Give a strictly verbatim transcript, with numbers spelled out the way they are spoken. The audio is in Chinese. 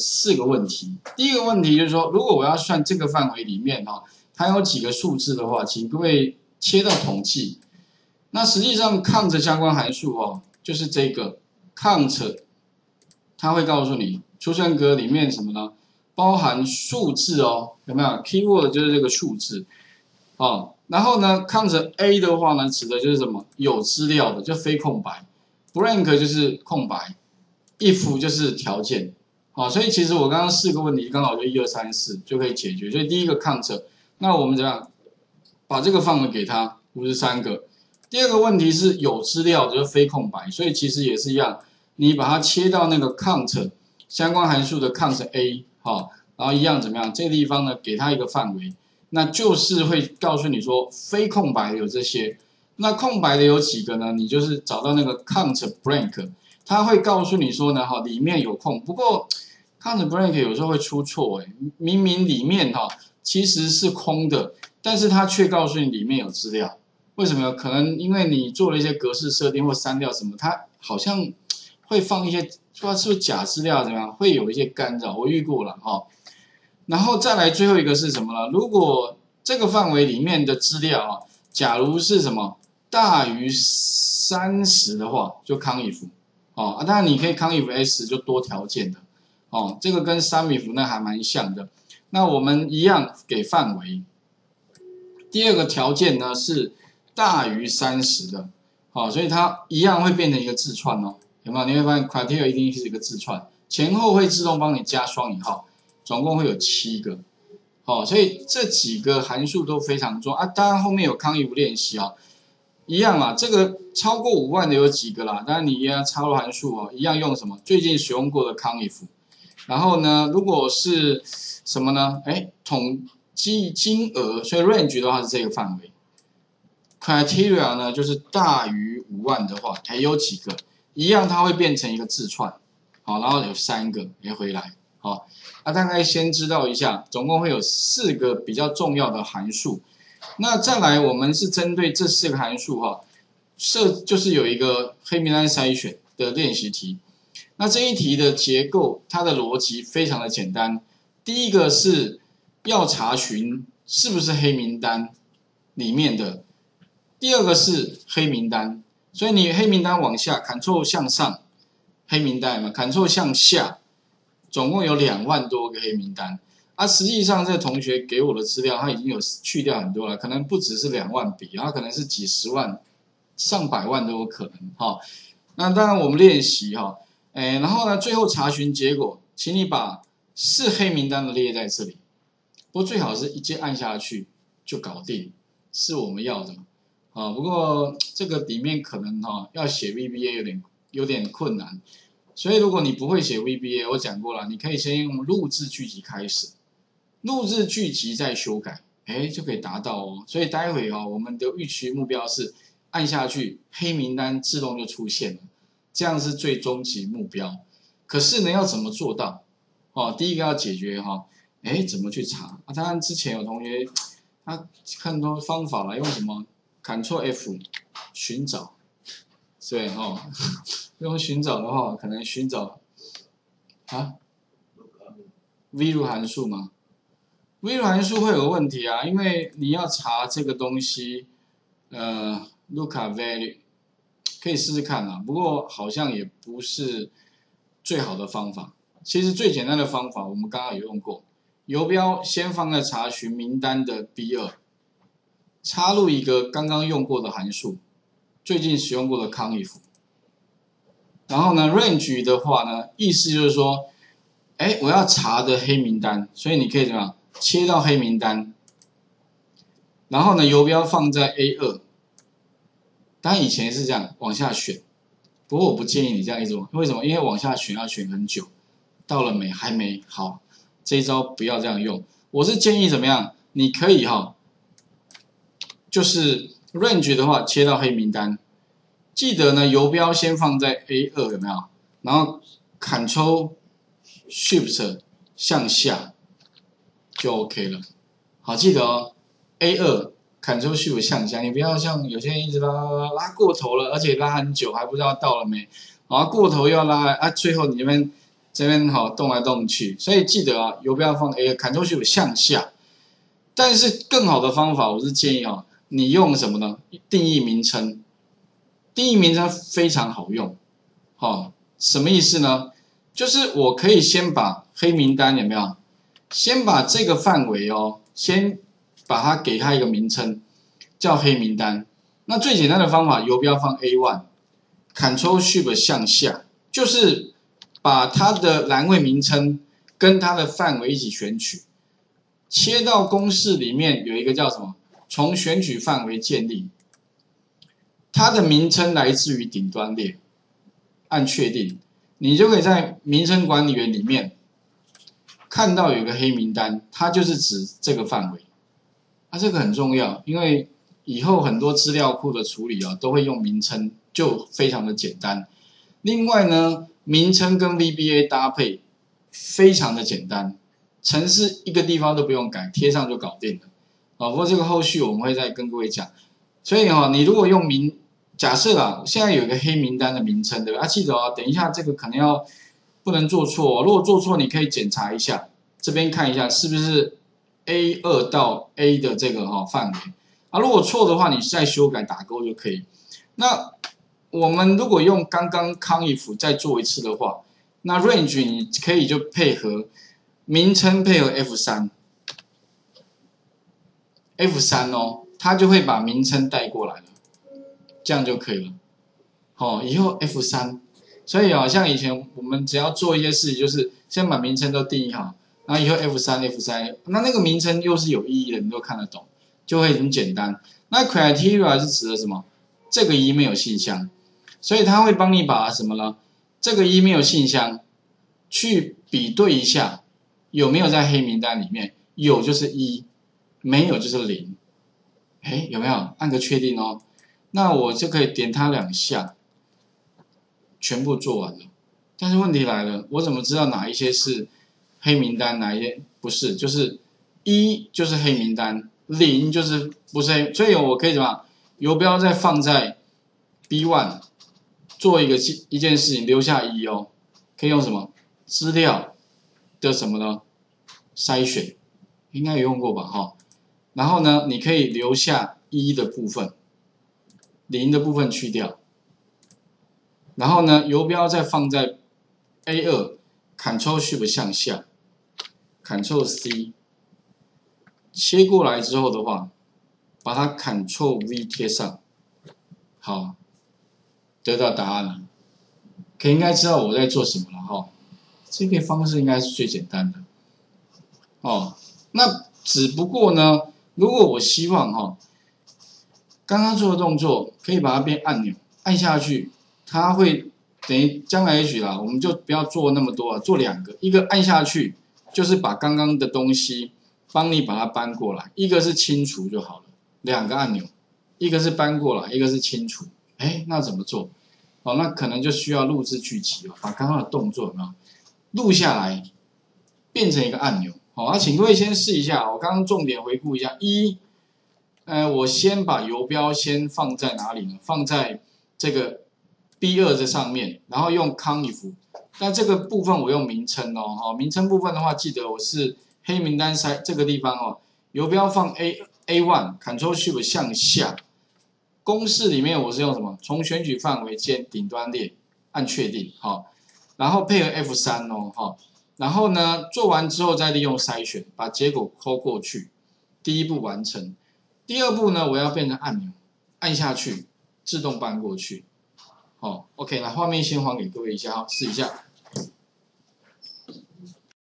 四个问题。第一个问题就是说，如果我要算这个范围里面哈，它有几个数字的话，请各位切到统计。那实际上 count 相关函数哦，就是这个 count， 它会告诉你出生格里面什么呢？包含数字哦，有没有 ？keyword 就是这个数字哦。然后呢 ，count A 的话呢，指的就是什么？有资料的，就非空白 ；blank 就是空白 ；if 就是条件。 啊，所以其实我刚刚四个问题刚好就一二三四就可以解决。所以第一个 count， 那我们怎样把这个范围给它五十三个？第二个问题是有资料就是非空白，所以其实也是一样，你把它切到那个 count 相关函数的 count A， 好，然后一样怎么样？这个地方呢，给它一个范围，那就是会告诉你说非空白的有这些，那空白的有几个呢？你就是找到那个 count blank， 它会告诉你说呢，哈，里面有空，不过 countblank 有时候会出错，哎，明明里面哈其实是空的，但是它却告诉你里面有资料，为什么？可能因为你做了一些格式设定或删掉什么，它好像会放一些，说是不是假资料怎么样，会有一些干扰，我遇过了哈。然后再来最后一个是什么呢？如果这个范围里面的资料啊，假如是什么大于三十的话，就 COUNTIF 哦，当然你可以 COUNTIF S 就多条件的。 哦，这个跟三米符那还蛮像的。那我们一样给范围。第二个条件呢是大于三十的，哦，所以它一样会变成一个字串哦，有没有？你会发现 criteria 一定是一个字串，前后会自动帮你加双引号，总共会有七个。哦，所以这几个函数都非常重要啊。当然后面有COUNTIF练习啊，一样啊。这个超过五万的有几个啦？当然你要插入函数哦，一样用什么最近使用过的COUNTIF。 然后呢，如果是什么呢？哎，统计金额，所以 range 的话是这个范围。criteria 呢，就是大于五万的话，还有几个一样，它会变成一个字串，好，然后有三个也回来，好，那、啊、大概先知道一下，总共会有四个比较重要的函数。那再来，我们是针对这四个函数哈，设就是有一个黑名单筛选的练习题。 那这一题的结构，它的逻辑非常的简单。第一个是要查询是不是黑名单里面的，第二个是黑名单，所以你黑名单往下 ，Ctrl 向上，黑名单嘛 ，Ctrl 向下，总共有两万多个黑名单。啊，实际上这同学给我的资料，他已经有去掉很多了，可能不只是两万笔，然后可能是几十万、上百万都有可能。哈，那当然我们练习哈。 哎，然后呢？最后查询结果，请你把是黑名单的列在这里。不过最好是一键按下去就搞定，是我们要的啊。不过这个里面可能哈、哦、要写 V B A 有点有点困难，所以如果你不会写 V B A， 我讲过了，你可以先用录制句集开始，录制句集再修改，哎，就可以达到哦。所以待会哦，我们的预期目标是按下去，黑名单自动就出现了。 这样是最终极目标，可是呢，要怎么做到？哦，第一个要解决哈，哎，怎么去查？啊，当然之前有同学他、啊、看到方法了，用什么 Ctrl F 寻找，对哦，用寻找的话，可能寻找啊 ，vlookup 函数吗 ？vlookup 函数会有个问题啊，因为你要查这个东西，呃 ，lookup value。 可以试试看啊，不过好像也不是最好的方法。其实最简单的方法，我们刚刚有用过，游标先放在查询名单的 B 二， 插入一个刚刚用过的函数，最近使用过的 COUNTIF。然后呢 ，range 的话呢，意思就是说，哎，我要查的黑名单，所以你可以怎么样切到黑名单，然后呢，游标放在 A 二。 当然以前是这样往下选，不过我不建议你这样一直往，为什么？因为往下选要选很久，到了没？还没好，这一招不要这样用。我是建议怎么样？你可以哈，就是 range 的话切到黑名单，记得呢游标先放在 A 二 有没有？然后 Ctrl Shift 向下就 OK 了。好，记得哦 A 二。 Ctrl Shift 向下，你不要像有些人一直拉拉拉过头了，而且拉很久还不知道到了没，然后过头又要拉啊，最后你那边这边好动来动去，所以记得啊，游标放 A Ctrl Shift 向下。但是更好的方法，我是建议啊，你用什么呢？定义名称，定义名称非常好用。好、哦，什么意思呢？就是我可以先把黑名单有没有？先把这个范围哦，先把它给它一个名称，叫黑名单。那最简单的方法，游标放 A 一，Ctrl Shift 向下，就是把它的栏位名称跟它的范围一起选取，切到公式里面有一个叫什么？从选取范围建立，它的名称来自于顶端列，按确定，你就可以在名称管理员里面看到有一个黑名单，它就是指这个范围。啊，这个很重要，因为以后很多资料库的处理啊，都会用名称，就非常的简单。另外呢，名称跟 V B A 搭配非常的简单，程式一个地方都不用改，贴上就搞定了。啊，不过这个后续我们会再跟各位讲。所以哈、啊，你如果用名，假设啦，现在有一个黑名单的名称，对吧？啊，记得啊，等一下这个可能要不能做错、哦，如果做错，你可以检查一下，这边看一下是不是 A 二 到 A 的这个哈、哦、范围。啊，如果错的话，你再修改打勾就可以。那我们如果用刚刚 COUNTIF 再做一次的话，那 range 你可以就配合名称配合 F 三 哦，它就会把名称带过来了，这样就可以了。哦，以后 F 三， 所以啊、哦，像以前我们只要做一些事情，就是先把名称都定义好，然后以后 F 三 F 三， 那那个名称又是有意义的，你都看得懂，就会很简单。那 criteria 是指的什么？这个 email 信箱，所以它会帮你把什么呢？这个 email 信箱去比对一下有没有在黑名单里面，有就是一，没有就是零。哎，有没有？按个确定哦。那我就可以点它两下，全部做完了。但是问题来了，我怎么知道哪一些是黑名单，哪一些不是？就是一就是黑名单。零就是不是黑，所以我可以怎么游标再放在 B 一 做一个一件事情，留下一哦，可以用什么资料的什么呢？筛选应该有用过吧哈。然后呢，你可以留下一的部分，零的部分去掉。然后呢，游标再放在 A 二，Ctrl Shift 向下 ，Ctrl C。切过来之后的话，把它 Ctrl V 贴上，好，得到答案了。可应该知道我在做什么了哈。这个方式应该是最简单的。哦，那只不过呢，如果我希望哈、哦，刚刚做的动作可以把它变按钮，按下去，它会等于将来也许啦，我们就不要做那么多啊，做两个，一个按下去就是把刚刚的东西。帮你把它搬过来，一个是清除就好了，两个按钮，一个是搬过来，一个是清除。哎，那怎么做？哦，那可能就需要录制剧集了，把刚刚的动作有没有录下来，变成一个按钮。好、哦，那、啊、请各位先试一下。我刚刚重点回顾一下，一，呃，我先把游标先放在哪里呢？放在这个 B 二 这上面，然后用 COUNTIF。那这个部分我用名称哦，好、哦，名称部分的话，记得我是。黑名单塞这个地方哦，游标放 A 一，Ctrl Shift 向下。公式里面我是用什么？从选取范围建顶端列，按确定，好、哦，然后配合 F 三 哦，好、哦，然后呢做完之后再利用筛选把结果抠过去，第一步完成。第二步呢，我要变成按钮，按下去自动搬过去。好、哦、，OK， 那画面先还给各位一下，好，试一下。